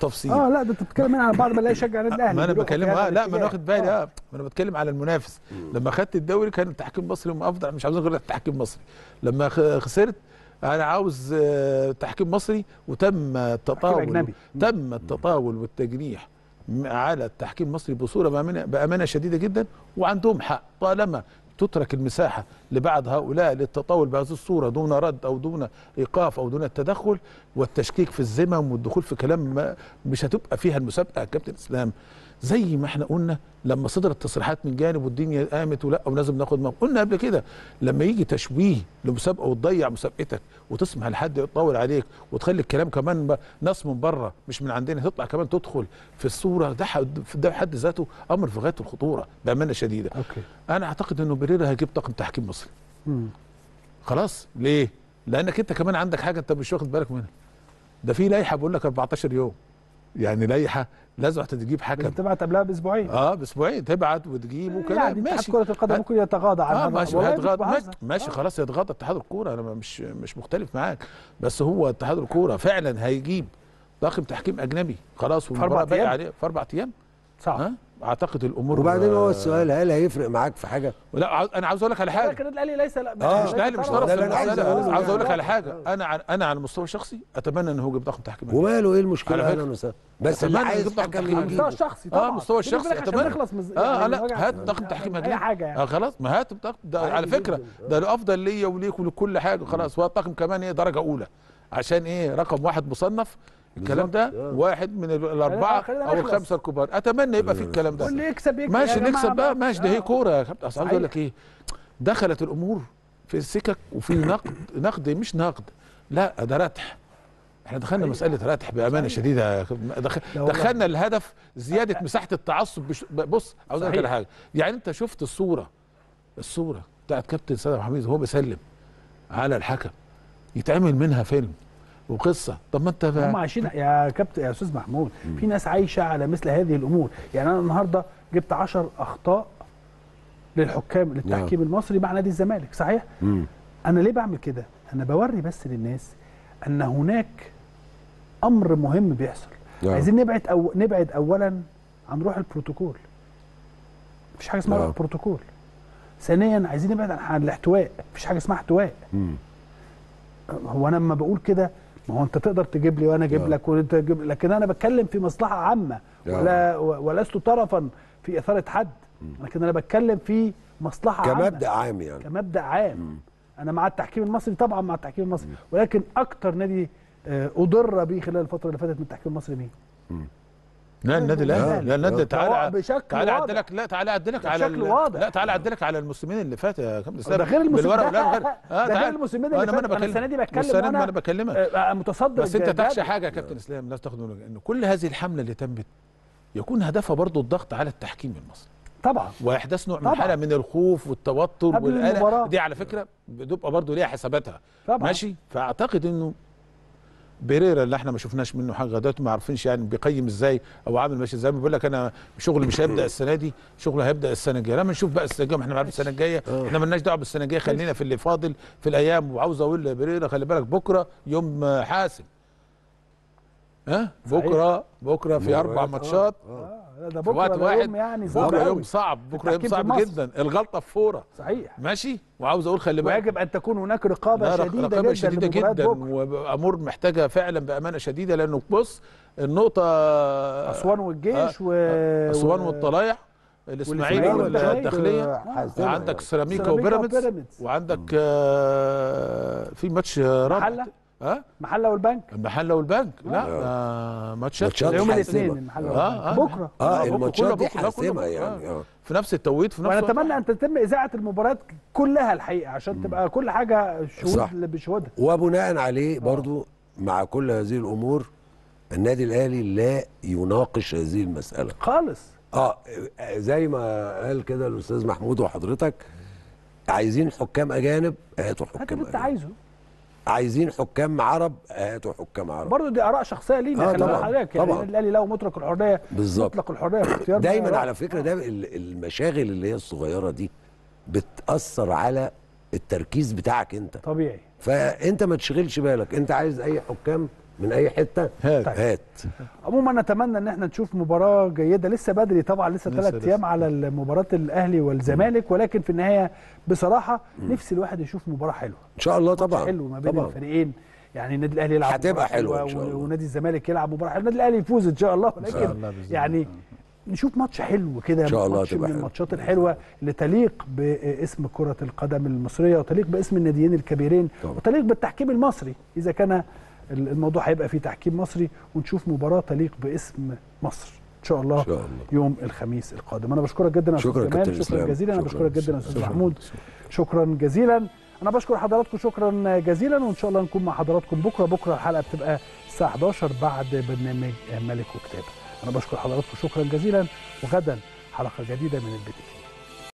تفصيل. اه لا ده انت بتتكلم على بعض ما لا يشجع النادي الاهلي. ما انا بكلم اه لا ما انا واخد بالي اه ما انا بتكلم على المنافس. لما خدت الدوري كان التحكيم المصري افضل، مش عاوزين غير التحكيم المصري. لما خسرت انا عاوز تحكيم مصري، وتم التطاول تم التطاول والتجريح على التحكيم المصري بصوره بامانه بامانه شديده جدا، وعندهم حق طالما تترك المساحة لبعض هؤلاء للتطاول بهذه الصورة دون رد أو دون إيقاف أو دون التدخل والتشكيك في الذمم والدخول في كلام مش هتبقى فيها المسابقة. يا كابتن إسلام زي ما احنا قلنا لما صدرت تصريحات من جانب والدنيا قامت ولا ولازم ناخد موقف، قلنا قبل كده لما يجي تشويه لمسابقة وتضيع مسابقتك وتسمح لحد يتطاول عليك وتخلي الكلام كمان ناس من بره مش من عندنا تطلع كمان تدخل في الصورة، ده ده حد ذاته أمر في غاية الخطورة بأمانة شديدة. أوكي. أنا أعتقد إنه برير هيجيب طاقم تحكيم مصري. مم. خلاص ليه؟ لأنك أنت كمان عندك حاجة أنت مش واخد بالك منها. ده في لائحة بقول لك أربعتاشر يوم، يعني لائحه لازم تجيب حكم، تبعت قبلها باسبوعين. اه باسبوعين تبعت وتجيب وكلام يعني ماشي. اتحاد كره القدم ممكن يتغاضى عن آه ماشي هيتغاضى ماشي, ماشي آه. خلاص يتغاضى اتحاد الكوره، انا مش مش مختلف معاك، بس هو اتحاد الكوره فعلا هيجيب طاقم تحكيم اجنبي خلاص والمباراه باقي عليه في اربع ايام صح؟ آه؟ اعتقد الامور. وبعدين هو السؤال هل هيفرق معاك في حاجه؟ لا انا عاوز اقول لك على حاجه، لكن الاهلي ليس لا آه. مش الاهلي مش طرف، انا عاوز اقول لك على حاجه، انا انا على المستوى الشخصي اتمنى ان هو يجيب طاقم تحكيم. وماله ايه المشكله؟ انا مساء بس اللي عايز يجيب طاقم تحكيم على المستوى الشخصي طبعا اه المستوى الشخصي اتمنى نخلص اه لا هات طاقم تحكيم اي حاجه يعني خلاص ما هات على فكره ده الافضل ليا وليك ولكل حاجه خلاص. والطاقم كمان ايه درجه اولى عشان ايه رقم واحد مصنف الكلام ده واحد من الاربعه او الخمسه الكبار، اتمنى يبقى في الكلام ده واللي يكسب يكسب ماشي نكسب بقى ماشي. ده هي كوره يا كابتن. اصل عاوز اقول لك ايه، دخلت الامور في سكك وفي نقد نقد مش نقد لا ده رتح. احنا دخلنا أيوة. مساله رتح بامانه شديده دخل دخلنا الهدف زياده مساحه التعصب. بص عاوز اقول لك على حاجه، يعني انت شفت الصوره الصوره بتاعت كابتن سيد عبد الحميد وهو بيسلم على الحكم يتعمل منها فيلم وقصه. طب ما انت هم عايشين يا كابتن يا استاذ محمود، في ناس عايشه على مثل هذه الامور. يعني انا النهارده جبت عشر اخطاء للحكام للتحكيم المصري مع نادي الزمالك صحيح؟ مم. انا ليه بعمل كده؟ انا بوري بس للناس ان هناك امر مهم بيحصل. لا. عايزين نبعد أو نبعد اولا عن روح البروتوكول. مفيش حاجه اسمها روح البروتوكول. ثانيا عايزين نبعد عن الاحتواء، مفيش حاجه اسمها احتواء. مم. هو انا لما بقول كده ما هو انت تقدر تجيب لي وانا اجيب لك وانت تجيب، لكن انا بتكلم في مصلحه عامه ولا ولست طرفا في اثاره حد، لكن انا بتكلم في مصلحه عامه كمبدا عام يعني كمبدا عام. مم. انا مع التحكيم المصري طبعا مع التحكيم المصري. مم. ولكن اكتر نادي اضر بيه خلال الفتره اللي فاتت من التحكيم المصري مين؟ لا النادي الاهلي. لا النادي تعالى تعالى اعدلك لا تعالى اعدلك على لا تعالى اعدلك على الموسمين اللي فات يا كابتن اسلام. ده غير الموسمين ده غير اه ده غير الموسمين اللي فات. انا السنه دي بتكلم انا بكلمك متصدر. بس انت تخشى حاجه يا كابتن اسلام، لا تاخد بالك ان كل هذه الحمله اللي تمت يكون هدفها برضه الضغط على التحكيم المصري طبعا واحداث نوع من حاله من الخوف والتوتر والقلق. دي على فكره بتبقى برضه ليها حساباتها ماشي. فاعتقد انه بريرا اللي احنا ما شفناش منه حاجه دلوقتي ما عارفينش يعني بيقيم ازاي او عامل ماشي ازاي. بيقول لك انا شغل مش هيبدا السنه دي، شغل هيبدا السنه الجايه. لما نشوف بقى السنه الجايه، احنا عارفين السنه الجايه احنا مالناش دعوه بالسنه الجايه، خلينا في اللي فاضل في الايام. وعاوز اقول لبريرا خلي بالك بكره يوم حاسم. ها بكره بكره في اربع ماتشات ده بكره يوم يعني صعب، بكره يوم صعب، بكره يوم صعب جدا. الغلطه في فوره صحيح ماشي. وعاوز اقول خلي بالك يجب ان تكون هناك رقابه شديده جدا رقابه شديده جدا وامور محتاجه فعلا بامانه شديده. لانه بص النقطه اسوان والجيش و اسوان والطلايع الاسماعيلي والداخليه عندك سيراميكا وبيراميدز وعندك في ماتش رابع ها؟ المحله والبنك المحله والبنك لا آه ماتشات يوم الاثنين المحله آه بكره اه الماتشات دي حاسمها يعني آه. في نفس التوقيت في نفس وانا اتمنى ان تتم اذاعه المباريات كلها الحقيقه عشان م. تبقى كل حاجه شهود اللي بيشهدها. وبناء عليه برضو آه. مع كل هذه الامور النادي الاهلي لا يناقش هذه المساله خالص. اه زي ما قال كده الاستاذ محمود وحضرتك عايزين حكام اجانب هاتوا حكام اجانب. عايزه عايزين حكام عرب هاتوا حكام عرب. برضه دي اراء شخصيه لينا. آه طبعا حضرتك يعني الاهلي له مطلق الحريه. بالظبط مطلق الحريه في اختيار دايما على فكره. آه. ده المشاغل اللي هي الصغيره دي بتاثر على التركيز بتاعك انت طبيعي، فانت ما تشغلش بالك، انت عايز اي حكام من اي حته هات. هات عموما نتمنى ان احنا نشوف مباراه جيده. لسه بدري طبعا، لسه ثلاث ايام على مباراه الاهلي والزمالك، ولكن في النهايه بصراحه م. نفسي الواحد يشوف مباراه حلوه ان شاء الله. طبعا حلو ما بين طبعا. الفريقين يعني النادي الاهلي يلعب هتبقى حلوه ان شاء الله، ونادي الزمالك يلعب مباراه حلوه، النادي الاهلي يفوز ان شاء الله، ولكن يعني نشوف ماتش حلو كده ان شاء الله. ماتش من الماتشات الحلوه اللي تليق باسم كره القدم المصريه، وتليق باسم الناديين الكبيرين، وتليق بالتحكيم المصري اذا كان الموضوع هيبقى فيه تحكيم مصري، ونشوف مباراه تليق باسم مصر ان شاء الله, إن شاء الله. يوم الخميس القادم. انا بشكرك جدا يا استاذ جمال، شكرا جزيلا. انا بشكرك جدا يا استاذ محمود، شكرا جزيلا. انا بشكر حضراتكم شكرا جزيلا، وان شاء الله نكون مع حضراتكم بكره. بكره الحلقه بتبقى الساعه حداشر بعد برنامج ملك وكتاب. انا بشكر حضراتكم شكرا جزيلا، وغدا حلقه جديده من البي تي في.